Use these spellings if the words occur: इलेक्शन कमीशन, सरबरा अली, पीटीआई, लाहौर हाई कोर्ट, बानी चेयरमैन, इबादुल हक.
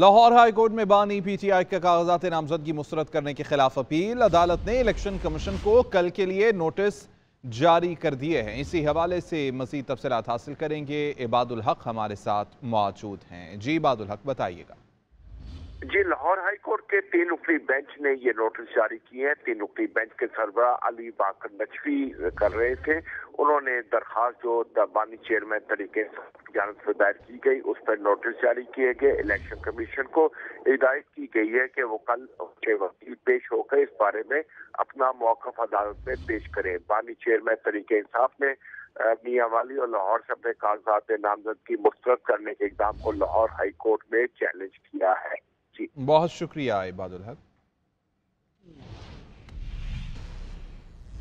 लाहौर हाई कोर्ट में बानी पीटीआई के कागजात नामजदगी मुस्तरद करने के खिलाफ अपील। अदालत ने इलेक्शन कमीशन को कल के लिए नोटिस जारी कर दिए हैं। इसी हवाले से मज़ीद तफसीलात हासिल करेंगे। इबादुल हक हमारे साथ मौजूद हैं। जी इबादुल हक, बताइएगा। जी, लाहौर हाई कोर्ट के 3 रुकनी बेंच ने ये नोटिस जारी किए हैं। 3 रुकनी बेंच के सरबरा अली नजफी कर रहे थे। उन्होंने दरखास्त जो बानी चेयरमैन तरीके से दायर की गई, उस पर नोटिस जारी किए गए। इलेक्शन कमीशन को हिदायत की गई है कि वो कल उनके वकील पेश होकर इस बारे में अपना मौकफ अदालत में पेश करें। बानी चेयरमैन तरीके इंसाफ ने मियाँ वाली और लाहौर से अपने कागजात नामजदगी मुस्तरद करने के इक़दाम को लाहौर हाई कोर्ट में चैलेंज किया है। बहुत शुक्रिया इबादुल हक।